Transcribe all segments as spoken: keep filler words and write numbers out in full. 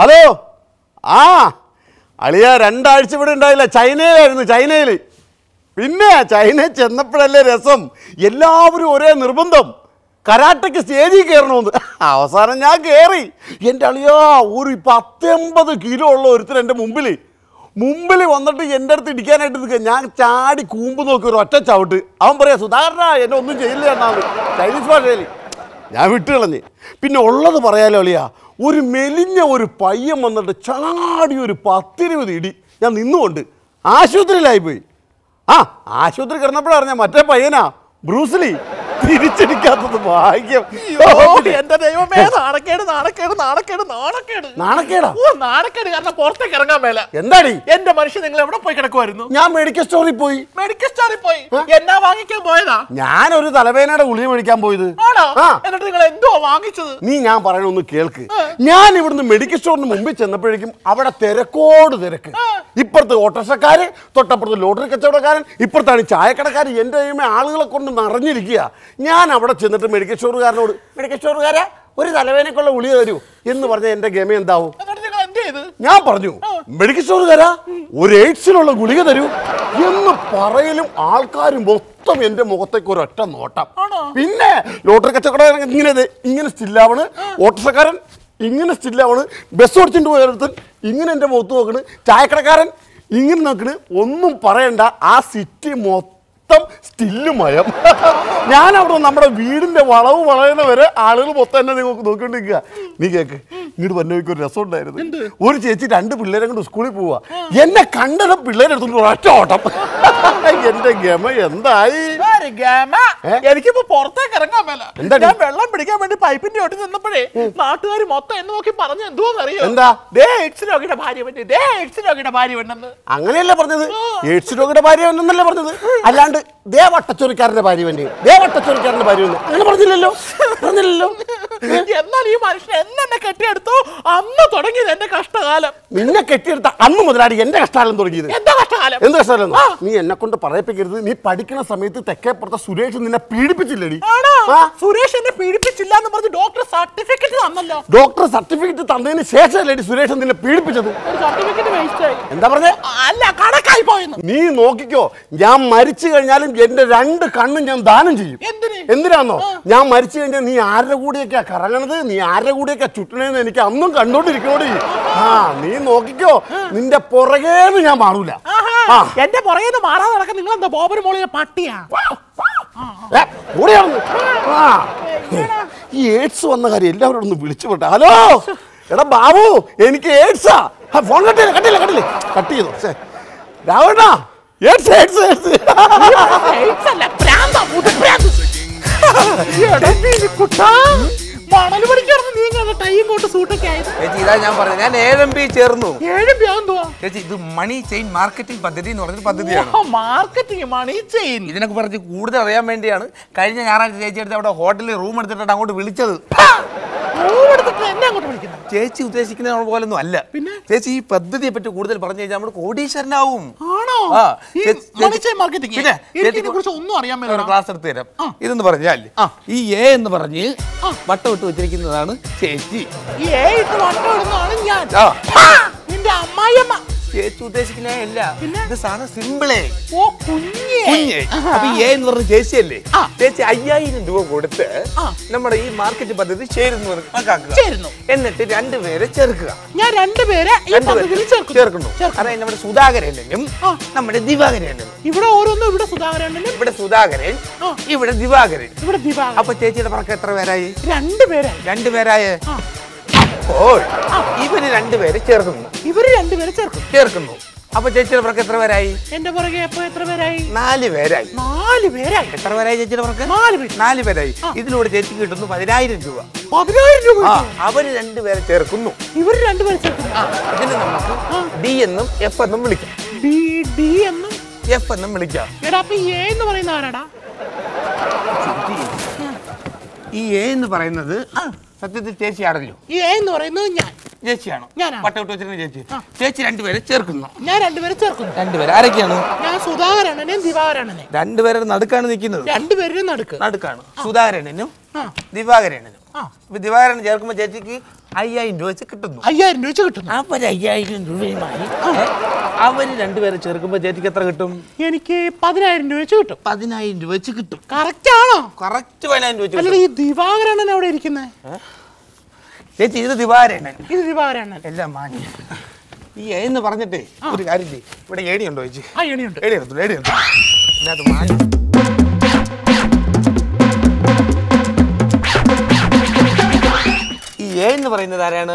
Alo, aa, Aliya രണ്ടാഴ്ച ഇവിടെ ഉണ്ടായില്ല, ചൈനയിലായിരുന്നു, ചൈനയിൽ. പിന്നെ ചൈന ചെന്നപ്പോഴല്ലേ രസം, എല്ലാവരും ഒരേ നിർബന്ധം, കരാട്ടയ്ക്ക് സ്റ്റേജിൽ കയറണമെന്ന്. അവസാനം ഞാൻ കയറി. എൻ്റെ അളിയാ ഒരു പത്തൊമ്പത് കിലോ ഉള്ള ഒരുത്തർ എൻ്റെ മുമ്പിൽ മുമ്പിൽ വന്നിട്ട് എൻ്റെ അടുത്ത് ഇടിക്കാനായിട്ട് നിൽക്കുക. ഞാൻ ചാടി കൂമ്പ് നോക്കി ഒരു ഒറ്റ ചവിട്ട്. അവൻ പറയാ, സുധാരണ എന്നെ ഒന്നും ചെയ്യില്ല എന്നാണ് ചൈനീസ് ഭാഷയിൽ. ഞാൻ വിട്ടു കളഞ്ഞ്. പിന്നെ ഉള്ളത് പറയാലോ അളിയാ, ഒരു മെലിഞ്ഞ ഒരു പയ്യൻ വന്നിട്ട് ചാടി ഒരു പത്തിരുപത് ഇടി. ഞാൻ നിന്നുകൊണ്ട് ആശുപത്രിയിലായിപ്പോയി. ആ ആശുപത്രി കിടന്നപ്പോഴാണ് ഞാൻ മറ്റേ പയ്യനാ ബ്രൂസ്ലി, തിരിച്ചടിക്കാത്തത് ഭാഗ്യം. എന്റെ ദൈവമേ, നാണക്കേട് നാണക്കേട് നാണക്കേട് നാണക്കേട് നാണക്കേടാ നാണക്കേട് കാരണം പുറത്തേക്ക് ഇറങ്ങാൻ മേല. എന്താടി എന്റെ മനുഷ്യൻ, നിങ്ങൾ എവിടെ പോയി കിടക്കുമായിരുന്നു? ഞാൻ മെഡിക്കൽ സ്റ്റോറിൽ പോയി. മെഡിക്കൽ സ്റ്റോറിൽ പോയി എന്നാ വാങ്ങിക്കാൻ പോയതാ? ഞാനൊരു തലവേദനയുടെ ഗുളിക മേടിക്കാൻ പോയത്. എന്നിട്ട് നിങ്ങൾ എന്തോ വാങ്ങിച്ചത്? നീ ഞാൻ പറയണൊന്ന് കേൾക്ക്. ഞാൻ ഇവിടുന്ന് മെഡിക്കൽ സ്റ്റോറിന് മുമ്പിൽ ചെന്നപ്പോഴേക്കും അവിടെ തിരക്കോട് തിരക്ക്. ഇപ്പുറത്ത് ഓട്ടോറിക്ഷക്കാര്, തൊട്ടപ്പുറത്ത് ലോട്ടറി കച്ചവടക്കാരൻ, ഇപ്പുറത്താണ് ചായക്കടക്കാർ. എൻ്റെ കയ്യുമേ ആളുകളെ കൊണ്ട് നിറഞ്ഞിരിക്കുക. ഞാൻ അവിടെ ചെന്നിട്ട് മെഡിക്കൽ സ്റ്റോറുകാരനോട്, മെഡിക്കൽ സ്റ്റോറുകാരാ ഒരു തലവേനക്കുള്ള ഗുളിക തരൂ എന്ന് പറഞ്ഞാൽ എൻ്റെ ഗമ എന്താവും? ഞാൻ പറഞ്ഞു, മെഡിക്കൽ സ്റ്റോറുകാരാ ഒരു എയ്ഡ്സിനുള്ള ഗുളിക തരൂ എന്ന് പറയലും ആൾക്കാരും മൊത്തം എൻ്റെ മുഖത്തേക്ക് ഒരൊറ്റ നോട്ടം. പിന്നെ ലോട്ടറി കച്ചവടക്കാരൻ ഇങ്ങനെ ഇങ്ങനെ സ്റ്റില്ലാവണ്, ഓട്ടോറിക്ഷക്കാരൻ ഇങ്ങനെ സ്റ്റില്ലാവണ്, ബസ് ഓടിച്ചിട്ട് പോയൊരുത്തൻ ഇങ്ങനെ എൻ്റെ മുഖത്ത് നോക്കണ്, ചായക്കടക്കാരൻ ഇങ്ങനെ നോക്കണ്. ഒന്നും പറയണ്ട, ആ സിറ്റി മൊത്തം സ്റ്റില്ലുമയം. ഞാനവിടെ നമ്മുടെ വീടിൻ്റെ വളവ് വളയുന്നവരെ ആളുകൾ മൊത്തം എന്നെ നിങ്ങൾക്ക് നോക്കിക്കൊണ്ടിരിക്കുക. നീ കേക്ക്, ഇങ്ങോട്ട് പറഞ്ഞൊരു രസം ഉണ്ടായിരുന്നു. ഒരു ചേച്ചി രണ്ട് പിള്ളേരെ കൊണ്ട് സ്കൂളിൽ പോവുക. എന്നെ കണ്ടത് പിള്ളേരെടുത്തോണ്ട് ഒറ്റ ഓട്ടം. എന്റെ ഗമ എന്തായി? എനിക്കിപ്പോ പുറത്തേക്ക് ഇറങ്ങാൻ മേല. ഞാൻ വെള്ളം പിടിക്കാൻ വേണ്ടി പൈപ്പിന്റെ ഓട്ടി നിന്നപ്പോഴേ നാട്ടുകാർ മൊത്തം എന്നെ നോക്കി പറഞ്ഞു. എന്തോന്നറിയോ? എന്താ? ദേ എയ്ഡ്സ് രോഗിയുടെ ഭാര്യ വന്നു, ദേ എയ്ഡ്സ് രോഗിയുടെ ഭാര്യ വന്നെന്ന്. അങ്ങനെയല്ല പറഞ്ഞത്, എയ്ഡ്സ് രോഗിയുടെ ഭാര്യ വന്നെന്നല്ലേ പറഞ്ഞത്, അല്ലാണ്ട് ദേ വട്ടച്ചൊറിക്കാരന്റെ ഭാര്യ വന്നു, ദേ വട്ടച്ചൊറിക്കാരന്റെ ഭാര്യ വന്നു അങ്ങനെ പറഞ്ഞില്ലല്ലോ പറഞ്ഞില്ലല്ലോ എന്നാൽ ഈ മനുഷ്യൻ എന്നെ കെട്ടിയെടുത്തു അന്ന് തുടങ്ങിയത് എന്റെ കഷ്ടകാലം. നിന്നെ കെട്ടിയെടുത്ത അന്ന് മുതലാണ് എന്റെ കഷ്ടകാലം തുടങ്ങിയത്. എന്താ കഷ്ടകാലം? എന്ത് കഷ്ടകാലം? നീ എന്നെ കൊണ്ട് പറയിപ്പിക്കരുത്. നീ പഠിക്കുന്ന സമയത്ത് തെക്കേപ്പുറത്തെ സുരേഷ് നിന്നെ പീഡിപ്പിച്ചില്ലടി. സുരേഷ് എന്നെ പീഡിപ്പിച്ചില്ല എന്ന് പറഞ്ഞ് ഡോക്ടർ സർട്ടിഫിക്കറ്റ് തന്നല്ലോ. ഡോക്ടർ സർട്ടിഫിക്കറ്റ് തന്നതിന് ശേഷമല്ലേടി സുരേഷ് നിന്നെ പീഡിപ്പിച്ചത്. സർട്ടിഫിക്കറ്റ് വേസ്റ്റ് ആയി. എന്താ പറഞ്ഞേ? അല്ല, കണക്കായി പോയെന്ന്. നീ നോക്കിക്കോ, ഞാൻ മരിച്ചു കഴിഞ്ഞാലും എന്റെ രണ്ട് കണ്ണും ഞാൻ ദാനം ചെയ്യും. എന്തിനാന്നോ? ഞാൻ മരിച്ചു കഴിഞ്ഞാൽ നീ ആരുടെ കൂടെയൊക്കെ കറങ്ങണത്, നീ ആരുടെ കൂടെയൊക്കെ ചുറ്റണേന്ന് എനിക്ക് അന്നും കണ്ടോണ്ടിരിക്കണോടി. ആ നീ നോക്കിക്കോ, നിന്റെ പുറകേന്ന് ഞാൻ മാറൂല. എന്റെ പുറകേന്ന് മാറാതെ നടക്കാൻ നിങ്ങൾ എന്താ ബോബന് മോളിലെ പട്ടിയാ? ഈ എയ്ഡ്സ് വന്ന കാര്യം എല്ലാവരോടും ഒന്ന് വിളിച്ചു പോട്ടെ. ഹലോ എടാ ബാബു, എനിക്ക് എയ്ഡ്സാ. ഫോൺ കട്ടില്ല കട്ടില്ല കട്ടില്ലേ കട്ട് ചെയ്തോ രാവണ. എയ്ഡ്സ് എയ്ഡ്സ് എയ്ഡ്സ് മണല് പഠിക്കാർന്ന് നീങ്ങാതെ ടൈം കൊണ്ട് സൂട്ടൊക്കെ ആയത്. ചേച്ചി ഇതാ ഞാൻ പറഞ്ഞു, ഞാൻ ഏഴം പി ചേർന്നു. ഏഴം പി ആവുന്നതുവാ ചേച്ചി? ഇത് മണി ചെയിൻ മാർക്കറ്റിംഗ് പദ്ധതി എന്ന് പറഞ്ഞൊരു പദ്ധതിയാണ്. മാർക്കറ്റിംഗ് മണി ചെയിൻ ഇതിനൊക്കെ പറഞ്ഞ് കൂടുതൽ അറിയാൻ വേണ്ടിയാണ് കഴിഞ്ഞ ഞായറാഴ്ച ചേച്ചി എടുത്ത് അവിടെ ഹോട്ടലിൽ റൂം എടുത്തിട്ടാണ് അങ്ങോട്ട് വിളിച്ചത്. ചേച്ചി ഉദ്ദേശിക്കുന്ന പോലൊന്നും അല്ല. പിന്നെ ചേച്ചി ഈ പദ്ധതിയെ പറ്റി കൂടുതൽ പറഞ്ഞു കഴിഞ്ഞാൽ നമ്മള് കോടീശ്വരനാവും. ഒന്നും അറിയാൻ മേലെ ക്ലാസ് എടുത്ത് തരാം. ഇതെന്ന് പറഞ്ഞാൽ ഈ എ എന്ന് പറഞ്ഞ് വട്ടം ഇട്ട് വെച്ചിരിക്കുന്നതാണ് ചേച്ചി. ചേച്ചി ഉദ്ദേശിക്കുന്നതല്ല, ഇത് സാധനം സിമ്പിളേ. ഓ കുഞ്ഞേ കുഞ്ഞേ. അപ്പൊ എ എന്ന് പറഞ്ഞ ചേച്ചി അല്ലേ? ചേച്ചി അയ്യായിരം രൂപ കൊടുത്ത് നമ്മുടെ ഈ മാർക്കറ്റ് പദ്ധതി ചേരുന്നു ചേരുന്നു എന്നിട്ട് രണ്ടുപേരെ ചേർക്കുക. ഞാൻ രണ്ടുപേരെ ചേർക്കുന്നു. അതായത് നമ്മുടെ സുധാകരനും നമ്മുടെ ദിവാകരനും. ഇവിടെ ഓരോന്നും ഇവിടെ സുധാകരൻ, ഇവിടെ സുധാകരൻ, ഇവിടെ ദിവാകരൻ, ഇവിടെ ദിവാകരൻ. അപ്പൊ ചേച്ചിയുടെ പറക്കം എത്ര പേരായി? രണ്ടുപേരായി. രണ്ടുപേരായ ഇവര് രണ്ടുപേരെ ചേർക്കുന്നു. ഇവര് രണ്ടുപേരെ ചേർക്കുന്നു ചേർക്കുന്നു അപ്പൊ ചേച്ചിയുടെ പുറകെ എത്ര പേരായി? എന്റെ പുറകെ അപ്പൊ എത്ര പേരായി? നാല് പേരായി. നാല് പേരായി. എത്ര പേരായി ചേച്ചിയുടെ പുറകെ? നാല് പേരായി. ഇതിലൂടെ ചേച്ചി കിട്ടുന്നു പതിനായിരം രൂപ. പതിനായിരം രൂപ അവര് രണ്ടുപേരെ ചേർക്കുന്നു, ഇവര് രണ്ടുപേരെ ചേർക്കുന്നു. ഇതിന് നമുക്ക് ഡി എന്നും എഫ് എന്നും വിളിക്കാം. ഡി ഡി എന്നും എഫ് എന്നും വിളിക്കാം. എടാ അപ്പൊ എ എന്ന് പറയുന്ന ആരാടാ? ഈ എ എന്ന് പറയുന്നത് സത്യത്തിൽ ചേച്ചി ആണല്ലോ. ഈ എ എന്ന് പറയുന്നത് ഞാൻ. ചേച്ചിയാണോ? വട്ടവിട്ട് വെച്ചിരുന്ന ചേച്ചി. ചേച്ചി രണ്ടുപേരെ ചേർക്കുന്നു, ഞാൻ രണ്ടുപേരെ ചേർക്കുന്നു. രണ്ടുപേരെ ആരൊക്കെയാണ്? ഞാൻ സുധാകരണനും ദിവാകരണനും. രണ്ടുപേരുടെ നടുക്കാണ് നിൽക്കുന്നത്. രണ്ടുപേരുടെ നടുക്ക് നടുക്കാണ് സുധാകരണനും ദിവാകരണനും. ദിവാകരണൻ ചേർക്കുമ്പോ ചേച്ചിക്ക് അയ്യായിരം രൂപ വെച്ച് കിട്ടുന്നു. അയ്യായിരം രൂപ വെച്ച് കിട്ടുന്നു. അപ്പൊ അയ്യായിരം രൂപയുമായി അവര് രണ്ടുപേരെ ചേർക്കുമ്പോ ചേച്ചിക്ക് എത്ര കിട്ടും? എനിക്ക് പതിനായിരം രൂപ വെച്ച് കിട്ടും. പതിനായിരം രൂപ വെച്ച് കിട്ടും. കറക്റ്റ് ആണോ? കറക്റ്റ് പതിനായിരം രൂപ. അല്ല ഈ ദിവാകരണ്ണൻ അവിടെ ഇരിക്കുന്നേ ചേച്ചി, ഇത് ദിവാകരണ്ണൻ, ഇത് ദിവാകരണ്ണൻ എല്ലാം മാഞ്ഞു. ഈ എന്ന് പറഞ്ഞിട്ടേ ഒരു കാര്യം ചെയ്യും, ഇവിടെ ഏണിയുണ്ടോ ചേച്ചി? ആ ഏണിയുണ്ട്. ഏടിയെടുത്തു ഏടിയെടുത്തു ഇതിനകത്ത് മാഞ്ഞു. ഈ എ എന്ന് പറയുന്നത് ആരാണ്?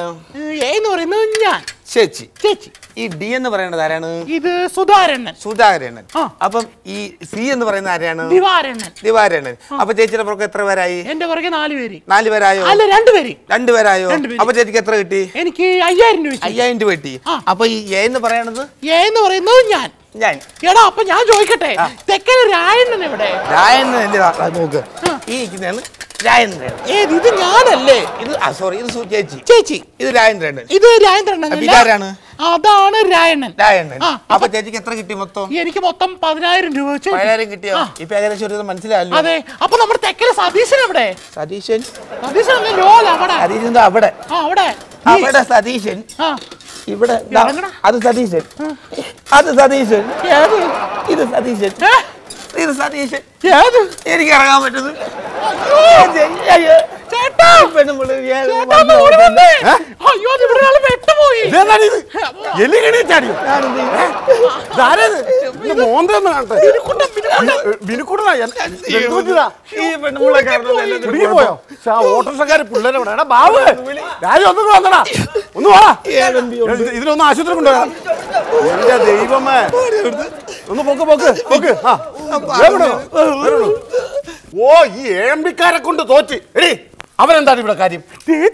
എ എന്ന് പറയുന്നത് ഞാൻ, ചേച്ചി. ചേച്ചി ഈ ഡി എന്ന് പറയുന്നത് ആരാണ്? ഇത് സുധാകരണ്ണൻ. സുധാകരണ്ണൻ. അപ്പം ഈ സി എന്ന് പറയുന്നത് ആരാണ്? ദിവാകരണ്ണൻ. ദിവാകരണ്ണൻ. അപ്പൊ ചേച്ചിയുടെ പുറകെ എത്ര പേരായി? എന്റെ പുറകെ നാല് പേര്. നാല് പേരായോ? അല്ല രണ്ടുപേര്. രണ്ടുപേരായോ? അപ്പൊ ചേച്ചിക്ക് എത്ര കിട്ടി? എനിക്ക് അയ്യായിരം രൂപ. അയ്യായിരം രൂപ കിട്ടി. അപ്പൊ ഈ എ എന്ന് പറയണത്? എ എന്ന് പറയുന്നത് ഞാൻ. ഞാൻ എടാ അപ്പൊ ഞാൻ ചോദിക്കട്ടെ, തെക്കൻ രായണ്ണൻ എവിടെ? രായണ്ണൻ എന്റെ നോക്ക് ഈ ഇരിക്കുന്നതാണ് ഇത് ഞാനല്ലേ? ഇത് സോറി ഇത് ചേച്ചി. ചേച്ചി ഇത് രായൻ രണ്ണൻ. ഇത് രായൻ രണ്ണൻ. അതാണ് രായണ്ണൻ. രായണ്ണൻ. അപ്പൊ ചേച്ചിക്ക് എത്ര കിട്ടി മൊത്തം? എനിക്ക് മൊത്തം പതിനായിരം രൂപ വെച്ച്. പതിനായിരം കിട്ടിയോ? ഇപ്പൊ ഏകദേശം മനസ്സിലായല്ലോ. അതെ. അപ്പൊ നമ്മുടെ തെക്കര സതീശൻ എവിടെ? സതീശൻ സതീശൻ ലോല അവിടെ. സതീശൻ അവിടെ അവിടെ അവിടെ സതീശൻ ഇവിടെ. അത് സതീശൻ. അത് സതീശൻ. ഇത് സതീശൻ. ഇത് സതീശൻ. എനിക്ക് ഇറങ്ങാൻ പറ്റുന്നു. ഓട്ടോറിക്ഷക്കാര് പിള്ളേരെ വിടാ ബാബു രാജു ഒന്നും വന്നടാ ഒന്ന് വാ ഇതിനൊന്ന് ആശുപത്രി കൊണ്ടുവരാ. എന്റെ ദൈവമേ ഒന്ന് പൊക്ക് പൊക്ക് പൊക്ക്. ആ ഓ ഈ ഏഴമ്പിക്കാരെ കൊണ്ട് തോറ്റി. എടി അവരെന്താണ് ഇവിടെ കാര്യം?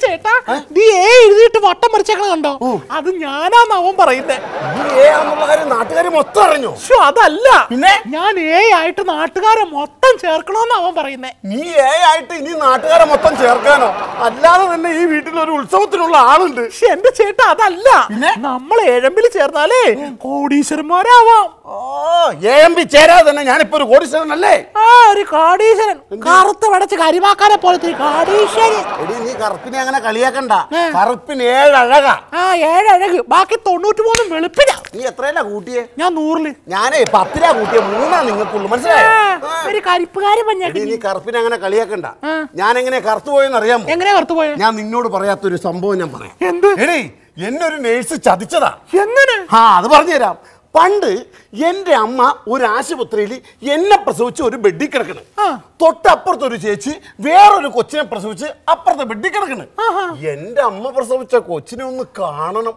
ചേട്ടാ നീ ഏ എഴുതിയിട്ട് വട്ടം മറിച്ചേക്കണ കണ്ടോ? അത് ഞാനാന്ന് അവൻ പറയുന്നേ. നാട്ടുകാർ മൊത്തം അറിഞ്ഞു. അതല്ല പിന്നെ ഞാൻ ഏ ആയിട്ട് നാട്ടുകാരെ മൊത്തം ചേർക്കണോന്ന് അവൻ പറയുന്നേ. നീ ഏ ആയിട്ട് ഇനി നാട്ടുകാരെ മൊത്തം ചേർക്കാനോ? അല്ലാതെ തന്നെ ഈ വീട്ടിൽ ഒരു ഉത്സവത്തിനുള്ള ആളുണ്ട്. എന്റെ ചേട്ടാ അതല്ല, നമ്മൾ ഏഴമ്പിൽ ചേർന്നാലേ കോടീശ്വരന്മാരാവാം. ഓ ഏഴമ്പി ചേരാതെ തന്നെ ഞാനിപ്പോ ഒരു കോടീശ്വരനല്ലേ? ആ ഒരു കോടീശ്വരൻ, കറുത്ത് വടച്ച് കരിവാക്കാനെ പോലത്തെ ഒരു കോടീശ്വരൻ. എടി നീ കറുപ്പിനെ അങ്ങനെ കളിയാക്കണ്ട. കറുപ്പിന് ഏഴഴകാ. ആ ഏഴഴക്, ബാക്കി തൊണ്ണൂറ്റി മൂന്നും വെളുപ്പിനാ. നീ എത്രയല്ല കൂട്ടിയേ? ഞാൻ നൂറില്. ഞാനേ പത്തിലാ കൂട്ടിയ, മൂന്നാ നിങ്ങൾക്കുള്ളു. മനസ്സിലായോ? നീ കറുപ്പിനെ അങ്ങനെ കളിയാക്കണ്ട. ഞാൻ എങ്ങനെ കറുത്തു പോയെന്ന് അറിയാമോ? എങ്ങനെ കറുത്തു പോയ? ഞാൻ നിന്നോട് പറയാത്തൊരു സംഭവം ഞാൻ പറയാം. എന്ത്? എടി എന്നെ ഒരു നേഴ്സ് ചതിച്ചതാ. എങ്ങനെ? ആ അത് പറഞ്ഞു തരാം. പണ്ട് എൻ്റെ അമ്മ ഒരു ആശുപത്രിയിൽ എന്നെ പ്രസവിച്ച് ഒരു ബെഡിൽ കിടക്കണം. തൊട്ടപ്പുറത്തൊരു ചേച്ചി വേറൊരു കൊച്ചിനെ പ്രസവിച്ച് അപ്പുറത്തെ ബെഡിൽ കിടക്കണം. എൻ്റെ അമ്മ പ്രസവിച്ച കൊച്ചിനെ ഒന്ന് കാണണം.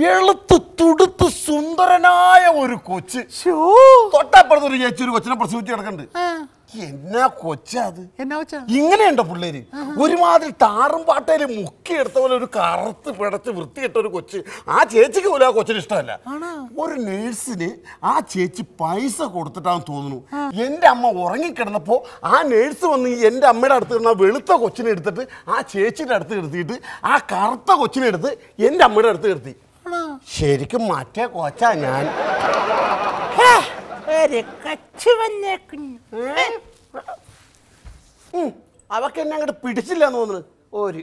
വെളുത്ത് തുടുത്ത് സുന്ദരനായ ഒരു കൊച്ച്. തൊട്ടപ്പുറത്തൊരു ചേച്ചി ഒരു കൊച്ചിനെ പ്രസവിച്ച് കിടക്കുന്നുണ്ട്. എന്നാ കൊച്ചത്? ഇങ്ങനെയുണ്ടോ പിള്ളേര്? ഒരുമാതിരി താറും പാട്ടയില് മുക്കി എടുത്ത പോലെ ഒരു കറുത്ത് പിടച്ച് വൃത്തിയിട്ട ഒരു കൊച്ച്. ആ ചേച്ചിക്ക് പോലും ആ കൊച്ചിന് ഇഷ്ടമല്ല. ഒരു നേഴ്സിന് ആ ചേച്ചി പൈസ കൊടുത്തിട്ടാന്ന് തോന്നുന്നു. എന്റെ അമ്മ ഉറങ്ങിക്കിടന്നപ്പോ ആ നേഴ്സ് വന്ന് എന്റെ അമ്മയുടെ അടുത്ത് കിടന്ന വെളുത്ത കൊച്ചിനെ എടുത്തിട്ട് ആ ചേച്ചിയുടെ അടുത്ത് കിടത്തിയിട്ട് ആ കറുത്ത കൊച്ചിനെ എടുത്ത് എന്റെ അമ്മയുടെ അടുത്ത് കിടത്തി. ശരിക്കും മറ്റേ കൊച്ചാ ഞാൻ. അവക്ക് എന്നെ അങ്ങോട്ട് പിടിച്ചില്ല എന്ന് തോന്നുന്നു. ഒരു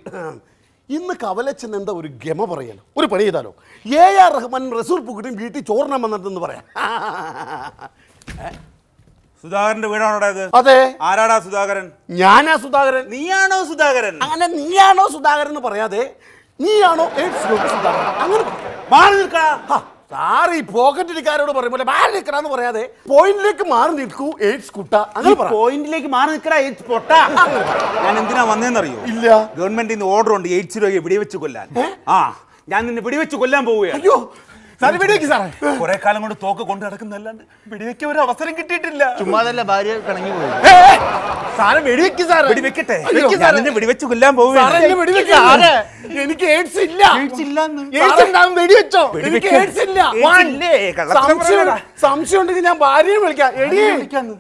ഇന്ന് കവലച്ചൻ എന്താ ഒരു ഗമ പറയണം. ഒരു പണി ചെയ്താലോ, എ ആർ റഹ്മാൻ റസൂൽ പൂക്കുട്ടിയും വീട്ടിൽ ചോറിനാൻ വന്നിട്ടെന്ന് പറയാം. സുധാകരന്റെ വീടാണോടാ ഇത്? അതെ. ആരാടാ സുധാകരൻ? ഞാനാ സുധാകരൻ. നീയാണോ സുധാകരൻ? അങ്ങനെ നീയാണോ സുധാകരൻ എന്ന് പറയാതെ നീയാണോ സുധാകരൻ അങ്ങനെ മാറി നിൽക്കടാ. സാറി പോക്കറ്റിലിക്കാരോട് പറയുമ്പോൾ മാറി നിൽക്കണമെന്ന് പറയാതെ പോയിന്റിലേക്ക് മാറി നിൽക്കൂ. എയ്ഡ്സ് കുട്ട അങ്ങനെ പോയിന്റിലേക്ക് മാറി നിൽക്കടാ. എയ്ഡ്സ് പൊട്ട. ഞാൻ എന്തിനാ വന്നേന്നറിയോ? ഇല്ല. ഗവൺമെന്റിൽ നിന്ന് ഓർഡർ ഉണ്ട് എയ്ഡ്സ് രോഗിയെ വെടിവെച്ച് കൊല്ലാൻ. ആ ഞാൻ നിന്നെ വെടിവെച്ച് കൊല്ലാൻ പോവുകയാണ്. അയ്യോ സാറി വെടിവെക്ക് സാറേ. കുറെ കാലം കൊണ്ട് തോക്ക് കൊണ്ട് നടക്കുന്നല്ലാണ്ട് വെടിവെക്കാൻ ഒരു അവസരം കിട്ടിയിട്ടില്ല. ചുമ്മാതല്ല ഭാര്യ പിണങ്ങി പോയി. സാറെ വെടിവെക്ക് സാറേ. വെടിവെക്കട്ടെ. വെടിവെച്ച് കൊല്ലാൻ പോവുകയാണ്. എനിക്ക് എയ്ഡ്സ് ഇല്ല. എയ്ഡ്സ് ഇല്ലെന്ന്. എയ്ഡ്സ് ഉണ്ടാവും വെടിവെച്ചോ? എനിക്ക് എയ്ഡ്സ് ഇല്ല. സംശയം ഉണ്ടെങ്കിൽ ഞാൻ ഭാര്യയെ വിളിക്കാം. എടിയെ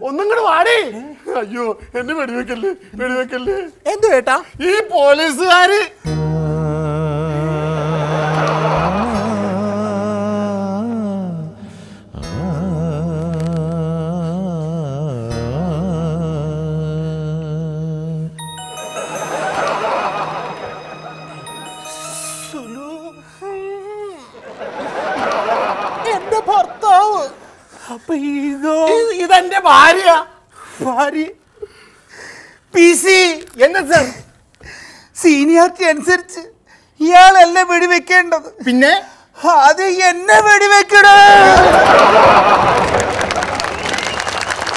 ഒന്നും കൂടെ വാടി. അയ്യോ എന്നെ വെടിവെക്കല്ലേ വെടിവെക്കല്ലേ. എന്തു കേട്ടാ ഈ പോലീസുകാര്? എന്റെ ഭർത്താവ്. അപ്പൊ ഇതോ ഇതെന്റെ ഭാര്യ ഭാര്യ പി സി എന്ന സീനിയോറിറ്റി അനുസരിച്ച് ഇയാളല്ല വെടിവെക്കേണ്ടത്, പിന്നെ അത് എന്നെ വെടിവെക്കണേ.